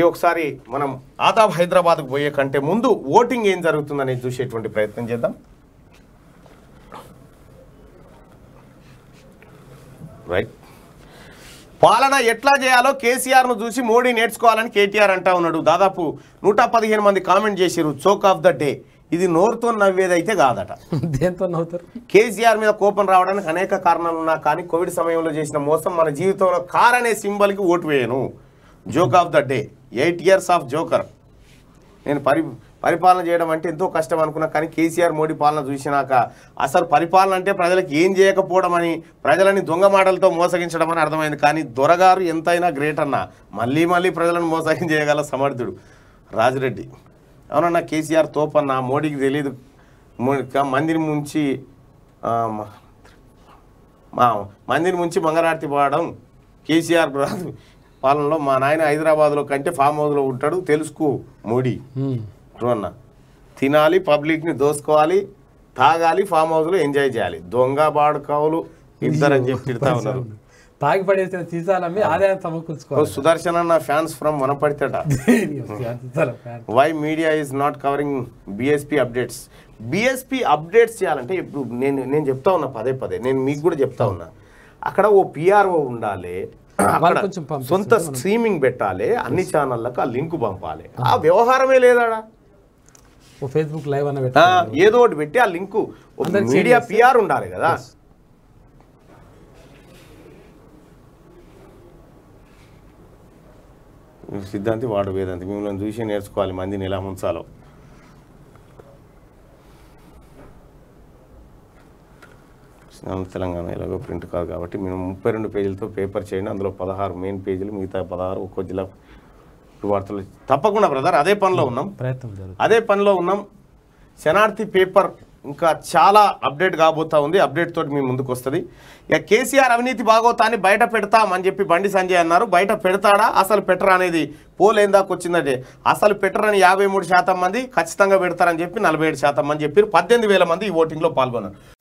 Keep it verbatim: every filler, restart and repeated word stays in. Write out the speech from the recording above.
ఈఒకసారి మనం ఆదాబ్ హైదరాబాద్కు పోయే కంటే ముందు ఓటింగ్ ఏం జరుగుతుందనేది చూసేటువంటి ప్రయత్నం చేద్దాం. రైట్, పాలన ఎట్లా చేయాలో కేసీఆర్ను చూసి మోడీ నేర్చుకోవాలని కేటీఆర్ అంటా ఉన్నాడు. దాదాపు నూట పదిహేను మంది కామెంట్ చేశారు చోక్ ఆఫ్ ద డే. ఇది నోరుతో నవ్వేదైతే కాదట, దేంతో నవ్వుతారు. కేసీఆర్ మీద కోపం రావడానికి అనేక కారణాలు ఉన్నా కానీ కోవిడ్ సమయంలో చేసిన మోసం మన జీవితంలో కార్ అనే సింబల్కి ఓటు వేయను. Joke of the day, eight years of joker. నేను పరి పరిపాలన చేయడం అంటే ఎంతో కష్టం అనుకున్నా కానీ కేసీఆర్ మోడీ పాలన చూసినాక అసలు పరిపాలన అంటే ప్రజలకు ఏం చేయకపోవడం అని, ప్రజలని దొంగ మాటలతో మోసగించడం అని అర్థమైంది. కానీ దొరగారు ఎంతైనా గ్రేట్ అన్న, మళ్ళీ మళ్ళీ ప్రజలను మోసగించేయగల సమర్థుడు రాజిరెడ్డి. అవునన్నా కేసీఆర్ తోపన్న, మోడీకి తెలీదు, మందిని ముంచి మందిని ముంచి మంగరార్తి పాడడం కేసీఆర్ పాలనలో. మా నాయన హైదరాబాద్లో కంటే ఫామ్ హౌస్లో ఉంటాడు తెలుసుకో మోడీ అన్న. తినాలి, పబ్లిక్ని దోసుకోవాలి, తాగాలి, ఫామ్ హౌస్లో ఎంజాయ్ చేయాలి, దొంగ బాడుకోవులు ఇద్దరని చెప్పి తిడతా ఉన్నారు. తాగిపడేసిన సీసాలమ్మి ఆదాయం సమకూర్చుకో. సుదర్శన్ అన్న ఫ్యాన్స్ ఫ్రమ్ వనపడితేట. Why media is not covering BSP updates. BSP updates చేయాలంటే ఇప్పుడు నేను నేను చెప్తా ఉన్నా పదే పదే, నేను మీకు కూడా చెప్తా ఉన్నా, అక్కడ ఓ పిఆర్ఓ ఉండాలి, సొంత స్ట్రీమింగ్ పెట్టాలి, అన్ని ఛానళ్ళకు ఆ లింక్ పంపాలి. ఆ వ్యవహారమే లేదాడా. ఫేస్బుక్ లైవ్ అన్న ఏదో ఒకటి పెట్టి ఆ లింకు మీడియా పిఆర్ ఉండాలి కదా. సిద్ధాంతి వాడు వేదాంతి మిమ్మల్ని చూసి నేర్చుకోవాలి మందిని ఎలా ఉంచాలో. తెలంగాణ ఎలాగో ప్రింట్ కాదు కాబట్టి మేము ముప్పై రెండు పేజీలతో పేపర్ చేయండి, అందులో పదహారు మెయిన్ పేజీలు, మిగతా పదహారు ఒక్కో జిల్లా వార్తలు. తప్పకుండా బ్రదర్, అదే పనిలో ఉన్నాం ప్రయత్నం అదే పనిలో ఉన్నాం. శనార్థి పేపర్ ఇంకా చాలా అప్డేట్ కాబోతా ఉంది, అప్డేట్ తోటి మీ ముందుకు వస్తుంది. ఇక కేసీఆర్ అవినీతి బాగోతాన్ని బయట పెడతామని చెప్పి బండి సంజయ్ అన్నారు. బయట పెడతాడా అసలు పెట్టరా అనేది పోల్ ఏం దాకా వచ్చిందంటే అసలు పెట్టరని యాభై మూడు శాతం మంది, ఖచ్చితంగా పెడతారని చెప్పి నలభై ఏడు శాతం మంది చెప్పారు. పద్దెనిమిది వేల మంది ఈ ఓటింగ్లో పాల్గొన్నారు.